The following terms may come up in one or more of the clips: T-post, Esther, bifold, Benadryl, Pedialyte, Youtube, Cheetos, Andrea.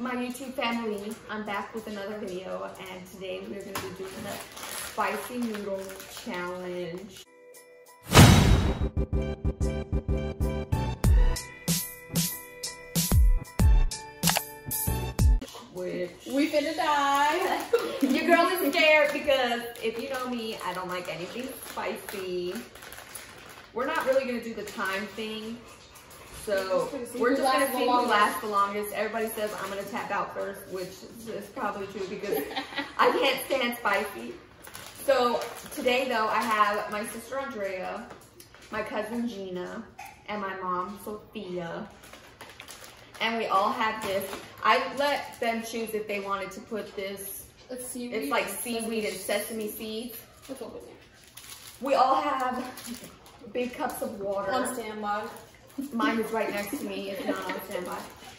My YouTube family, I'm back with another video, and today we're going to be doing the spicy noodle challenge. We finna die. Your girl is scared because if you know me, I don't like anything spicy. We're not really going to do the time thing. So we're just going to see who lasts the longest. Everybody says I'm going to tap out first, which is probably true because I can't stand spicy. So today though, I have my sister Andrea, my cousin Gina, and my mom Sophia. And we all have this. I let them choose if they wanted to put this. It's like seaweed and sesame seeds. Let's open it. We all have big cups of water. On standby. Mine is right next to me, it's not on standby.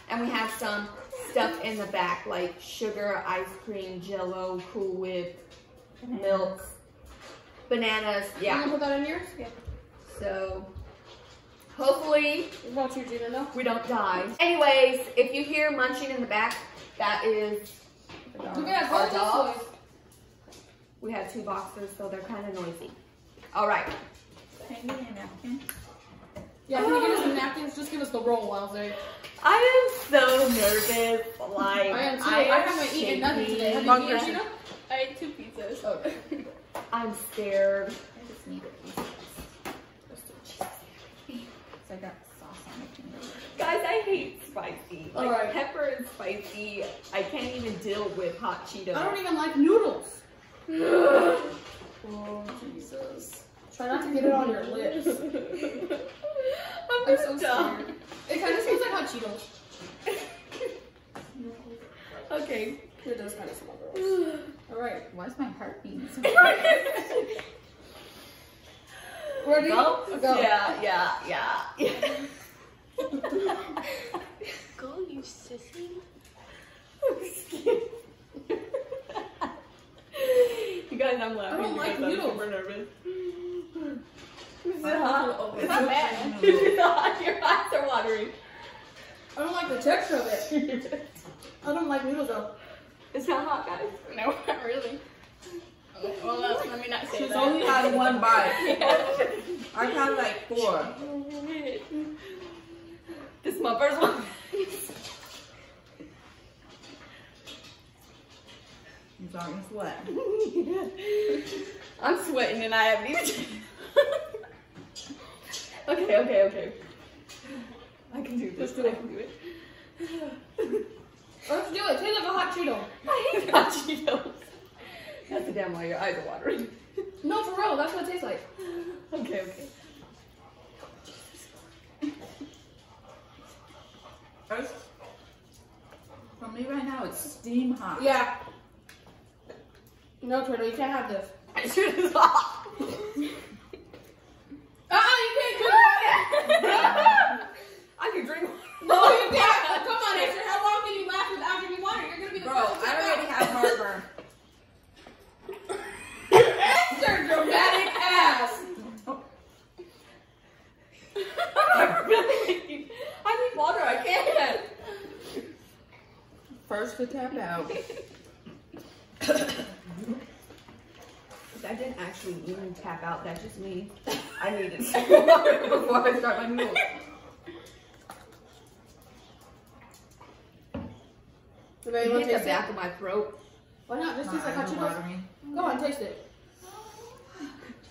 And we have some stuff in the back like sugar, ice cream, Jell-O, Cool Whip, milk, bananas. Yeah. You wanna put that in yours? Yeah. So hopefully we don't die. Anyways, if you hear munching in the back, that is our dog. We have two boxes, so they're kind of noisy. All right. Can you get a napkin? Yeah, can you get us some napkins? Just give us the roll, Elsie. I am so nervous. Like, I haven't eaten nothing today. Have you eaten, Gina? I ate two pizzas. Oh. I'm scared. I just need a pizza. I got sauce on my finger. Guys, I hate spicy. Like, right. Pepper and spicy. I can't even deal with hot Cheetos. I don't even like noodles. Oh, Jesus. Try not to get it on your lips. I'm so dumb. Scared. It kind of smells like hot Cheetos. Okay. It does kind of smell gross. All right. Why is my heart beating so much? Ready? Go. Go. Yeah. Go, you sissy. You guys, I'm laughing. I don't like noodles. I'm super nervous. Is it hot? It's not bad. It's hot. Your eyes are watering. I don't like the texture of it. I don't like noodles though. It's not hot, guys. No, not really. Well, let me not say that. She's only had one bite. Yeah. I had like four. This is my first one. I'm starting to sweat. I'm sweating and I haven't even. Okay. I can do this. I can do it. Let's do it. Taste like a hot Cheeto. I hate hot Cheetos. That's the damn lie, your eyes are watering. No, for real, that's what it tastes like. Okay. For me right now, it's steam hot. Yeah. No, Turtle, you can't have this. It should is hot. You can't drink water. I can drink water. No, you can't. Come on, Esther, how long can you last without drinking water? You're going to be the first one. I already have heartburn. Dramatic ass. I need water. I can't. First to tap out. I didn't actually even tap out. That's just me. I needed water before I start my meal. It hit the back of my throat. Why not? This tastes like hot Cheetos. Go on, taste it.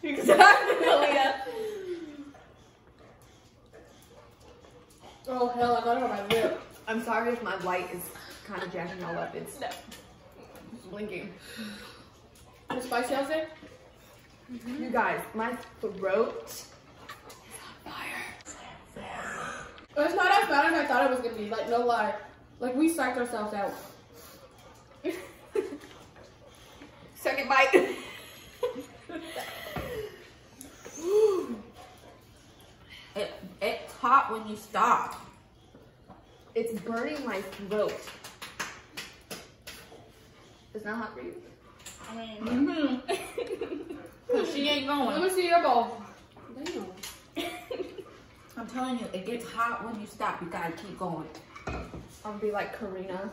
Exactly, Leah. Oh, hell, I got it on my lip. I'm sorry if my light is kind of jacking all up. It's blinking. The spicy out there? You guys, my throat is on fire. It's not as bad as I thought it was going to be. Like, no lie. Like, we psyched ourselves out. Second bite. It's hot when you stop. It's burning my throat. It's not hot for you. I mean, she ain't going. Let me see your bowl. Damn. I'm telling you, it gets hot when you stop. You gotta keep going. I'll be like Karina.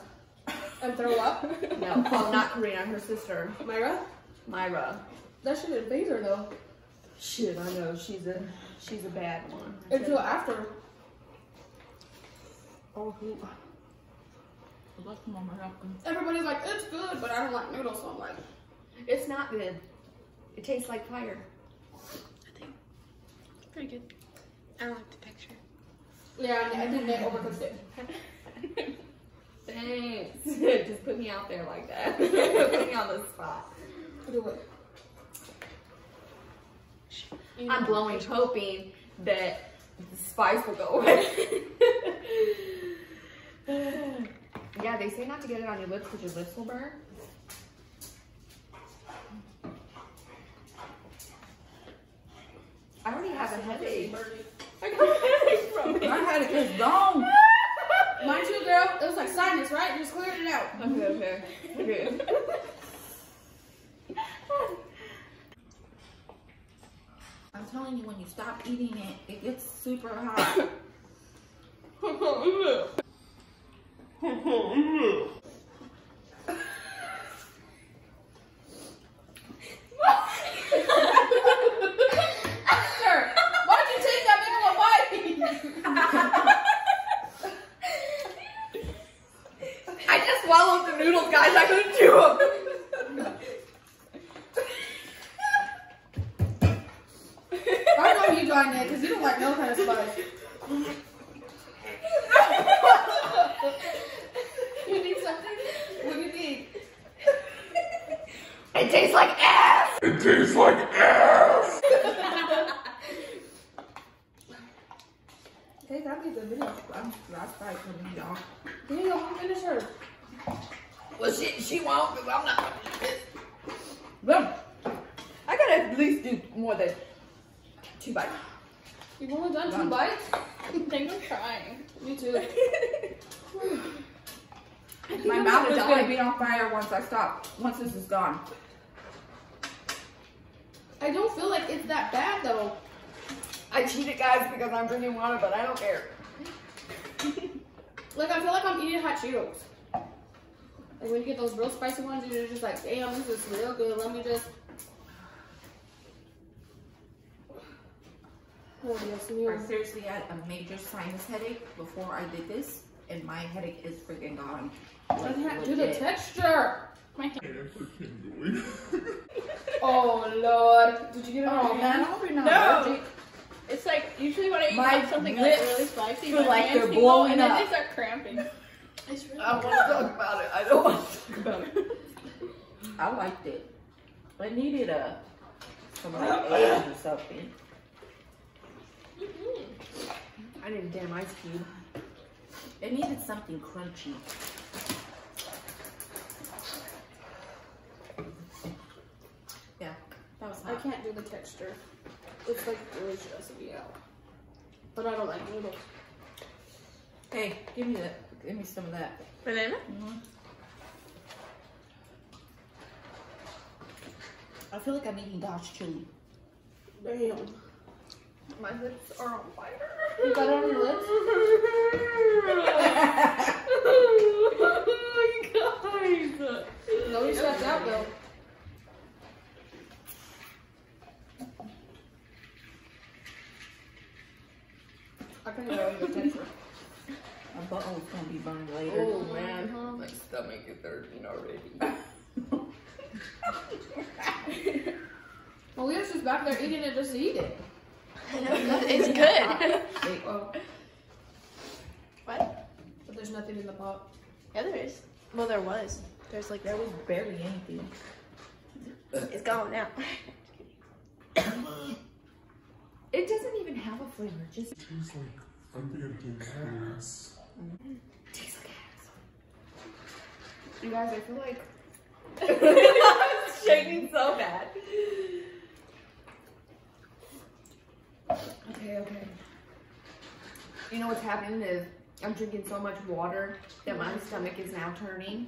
And throw up? No, oh, not Karina, her sister. Myra? Myra. That shit didn't phase her though. Shit, I know, she's a bad one. Until after. Oh, everybody's like, it's good, but I don't like noodles, so I'm like, it's not good. It tastes like fire. I think. Pretty good. I don't like the texture. Yeah, I didn't overcooked it. Thanks. Just put me out there like that. Put me on the spot. Do it. I'm blowing, hoping that the spice will go away. Yeah, they say not to get it on your lips because your lips will burn. I already have a headache. I got a headache from it. My headache is gone. Mine too, girl. It was like sinus, right? You just cleared it out. Okay, okay. Okay. I'm telling you, when you stop eating it, it gets super hot. Because you don't like no kind of spice. You need something? What do you need? It tastes like ass! It tastes like ass! Hey, that made the video. I'm last fight for me, y'all. Daniel, I'm gonna finish her. Well, she won't, because I'm not gonna do this. Boom. I gotta at least do more than 2 bites. You've only done 2 bites? Thanks for trying. Me too. My mouth is going to be on fire once I stop, once this is gone. I don't feel like it's that bad though. I cheated, guys, because I'm drinking water, but I don't care. Like, I feel like I'm eating hot Cheetos. Like, when you get those real spicy ones, you're just like, damn, this is real good. Let me just. Oh, yes, I seriously had a major sinus headache before I did this, and my headache is freaking gone. Like, I do the texture. My hand. Oh Lord! Did you get it? Oh man, probably not. No. It's like usually when I eat something like really spicy, my hands blow and then they start cramping. It's really I don't want to talk about it. I don't want to talk about it. I liked it. I needed some like eggs or something. I need a damn ice cube. It needed something crunchy. Yeah, that was hot. I can't do the texture. It's like really stressing me out. But I don't like noodles. Hey, give me that. Give me some of that. Banana? Mm-hmm. I feel like I'm eating Dodge chili. Damn. My lips are on fire. You got it on your lips? Oh my God. No, we shut out though. I can't even the temperature. My butthole's gonna be burned later. Oh man. My stomach is hurting already. Well, we were just back there eating it just to eat it. It's good. Oh. What? But there's nothing in the pot. Yeah, there is. Well, there was. There's like there was barely anything. It's gone now. It doesn't even have a flavor. Just. Tastes like freaking ass. Tastes like ass. You guys, I feel like I'm shaking so bad. Okay, okay. You know what's happening is I'm drinking so much water that my stomach is now turning.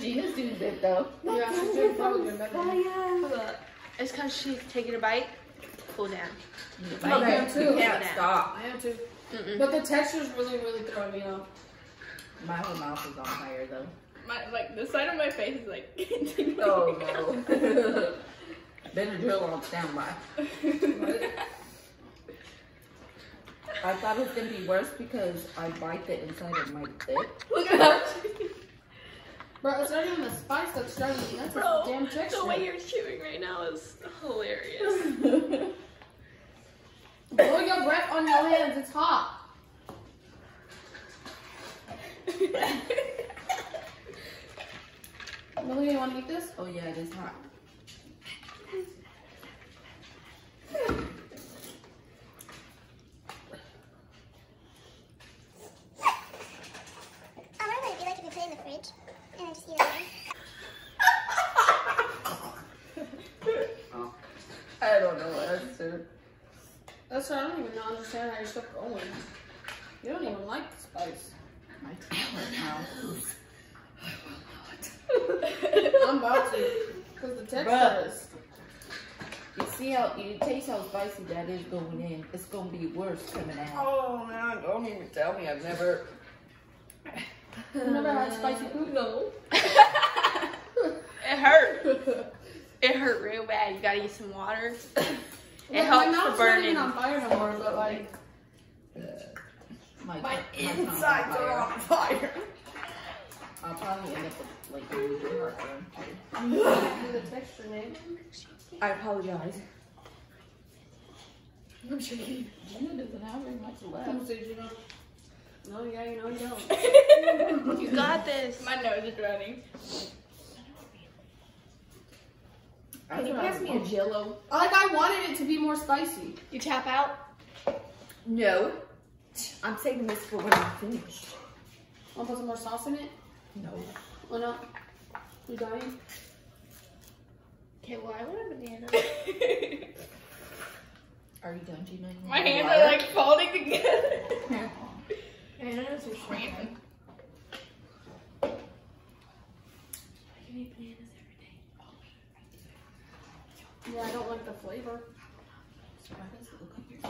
Gina's doing it though. Yeah, she's doing probably better. It's because she's taking a bite, cool down. I am too. Stop. I am too. But the texture's really, really throwing me off. My whole mouth is on fire though. My like the side of my face is like. Oh no. Benadryl on standby. I thought it was gonna be worse because I bite the inside of my lip. Look at that. Bro, it's not even the spice that's starting to eat. That's a damn texture. The way you're chewing right now is hilarious. Blow your breath on your hands. It's hot. Lily, you want to eat this? Oh yeah, it is hot. I don't even understand how you're still going. You don't even like the spice. My mouth. I will not. I'm about to. Because the texture is. You see how, you taste how spicy that is going in. It's going to be worse coming out. Oh man, don't even tell me. I've never. I've never had spicy food, no. It hurt. It hurt real bad. You got to eat some water. It helps to burn it. My mouth's not even on fire no more, but like... my insides are on fire. I'll probably end up with like... I'm gonna do the texture, man. I apologize. I'm shaking. Gina doesn't have very much left. No, yeah, you know you don't. You got this. My nose is running. Can you pass me a Jell-O? Like, I wanted it to be more spicy. You tap out? No. I'm saving this for when I'm finished. Want to put some more sauce in it? No. Why not? You dying? Okay, well, I want a banana. Are you done, Gina? My hands are, like, folding together. Bananas are cramping. I can eat bananas. Yeah, I don't like the flavor. Why does it look like your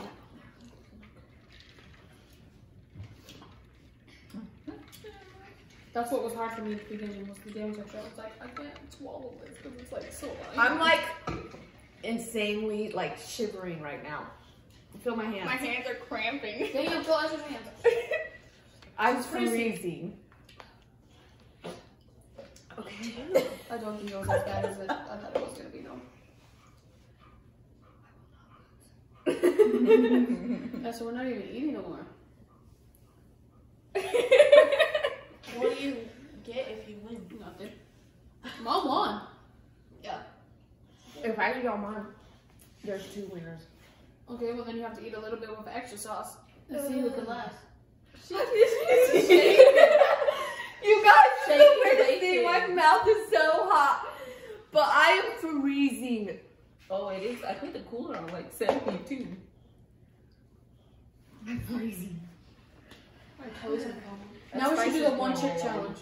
food? That's what was hard for me at the beginning was the damn texture. I was like, I can't swallow this because it's like so light. I'm like insanely like shivering right now. Feel my hands. My hands are cramping. Yeah, you feel your hands. I'm freezing. Okay. I don't think it was as bad as I thought it was gonna be though. Yeah, so we're not even eating no more. What do you get if you win? Nothing. Mom won. Yeah. If I eat all mine, there's two winners. Okay, well then you have to eat a little bit with extra sauce and see who can last. You guys, it's the weirdest thing. My mouth is so hot, but I am freezing. Oh, it is. I put the cooler on like 72. I'm freezing. My toes are cold. Now we should do the one chip challenge.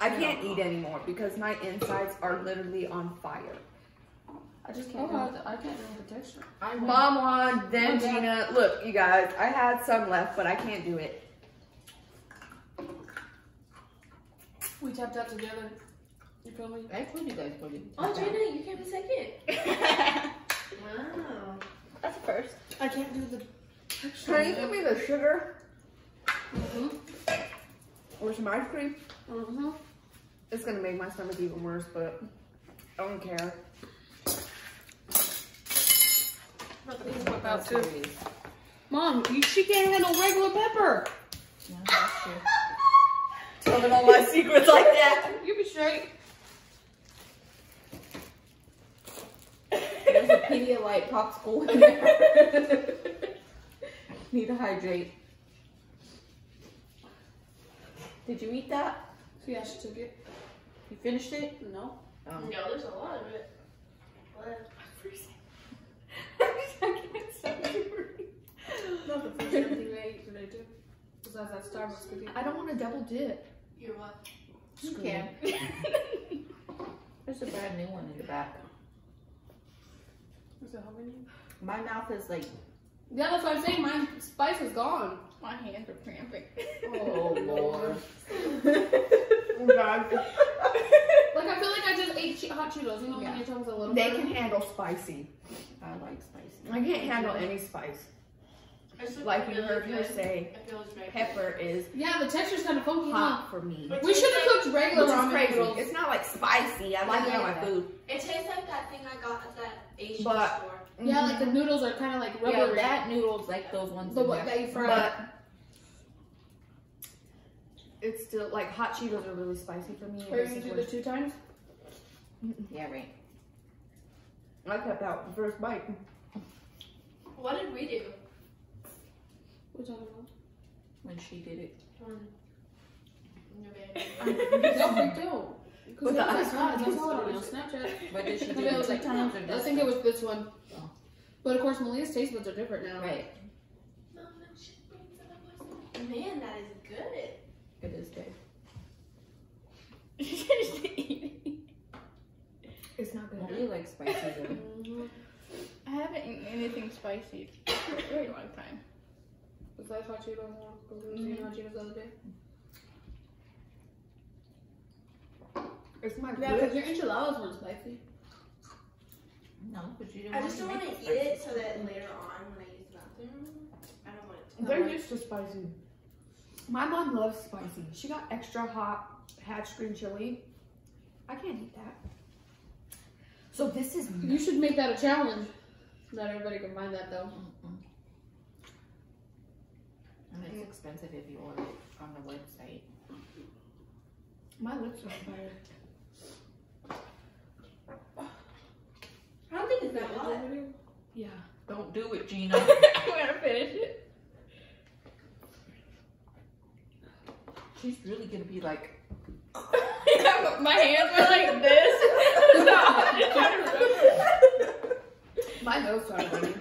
I can't eat anymore because my insides are literally on fire. I just can't. I can't do the texture. Mom won, then Gina. Look, you guys, I had some left, but I can't do it. We tapped out together. You feel me? I told you guys for it. Oh, Gina, you came in second. Wow. That's a first. I can't do the texture. Can you give me the sugar? Or some ice cream? It's going to make my stomach even worse, but I don't care. About two. Mom, she can't handle regular pepper. No, that's true. Telling all my secrets like that. You be straight. There's a Pedialyte popsicle in there. Need to hydrate. Did you eat that? Yeah, she took it. You finished it? No. No, there's a lot of it. But I'm freezing. I can't stop freezing. Not the first thing I ate today, too. Besides that Starbucks cookie. I don't want to double dip. You're what? You can. There's a bad new one in the back. So how many? My mouth is like. Yeah, that's what I'm saying. My spice is gone. My hands are cramping. Oh Lord. Oh God. Like I feel like I just ate hot Cheetos. You know, yeah. My tongue's a little. They can handle spicy. I like spicy. I can't handle any spice. Like you heard her say, pepper is yeah. The texture's kind of funky. Hot for me. We should have cooked regular ramen noodles. It's not like spicy. I like it on my food. It tastes like that thing I got at that Asian store. Yeah, like the noodles are kind of like rubbery. Yeah, that noodles like those ones. The one that you fried. But it's still like hot Cheetos are really spicy for me. Are you gonna do this 2 times? Yeah, right. I kept out the first bite. What did we do? We're talking about when she did it. No, but the ice cream on Snapchat. But did she do it was like 2 times? Or I think it was this one. Oh. But of course, Malia's taste buds are different now. Right. Man, that is good. It is good. It's not good. Malia likes spicy though. I haven't eaten anything spicy for a very long time. Was that hot Cheetos? Hot Cheetos the other day. It's my yeah, because your enchiladas weren't spicy. No, but you didn't. I just don't want to eat it so that later on when I use the bathroom, I don't want it to. They're used to spicy. My mom loves spicy. She got extra hot hatch green chili. I can't eat that. So this is. You should make that a challenge. Not everybody can find that though. And it's expensive if you order it on the website. My lips are fire. I don't think it's that hot. Yeah. Don't do it, Gina. I'm gonna finish it. She's really gonna be like. Yeah, but my hands were like this. My nose are running.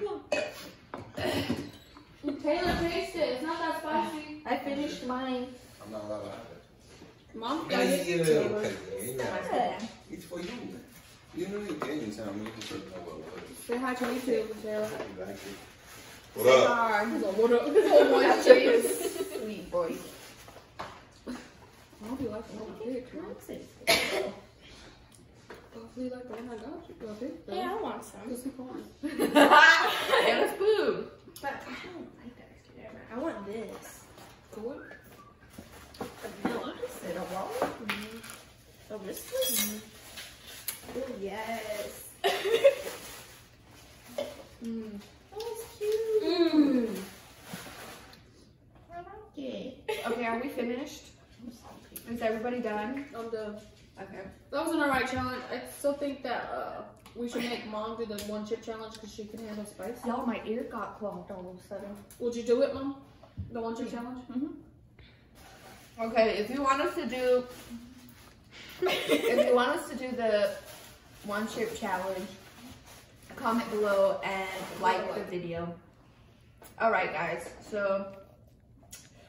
Taylor, taste it. It's not that spicy. I finished mine. I'm not allowed to have it. Mom got it. It's for you. You know you can tell me. Say hi to YouTube, Taylor. What up? What up? Sweet boy. I hope you like the one I did. Hopefully you like the one I got you. Okay. Yeah, I want some. Just keep going. And it's food. But I don't like that extra dairy. I want this. What? Vanilla? Is it a roll? Mm-hmm. Oh, this one? Mm-hmm. Oh, yes. Mm. That was cute. Mm. I like it. Okay, are we finished? Is everybody done? I'm done. Okay. That was an alright challenge. I still think that, we should make mom do the 1 chip challenge because she can handle spice. No, my ear got clogged all of a sudden. Would you do it, Mom? The 1 chip challenge? Mm-hmm. Okay, if you want us to do if you want us to do the 1 chip challenge, comment below and like the video. Alright guys, so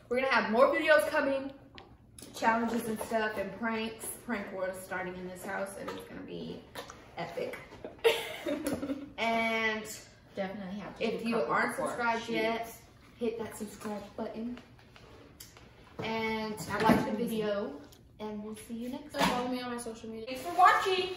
we're gonna have more videos coming, challenges and stuff and pranks. Prank war is starting in this house and it's gonna be epic. And definitely have to. If you aren't subscribed yet, hit that subscribe button. And like the video, and we'll see you next time. Follow me on my social media. Thanks for watching.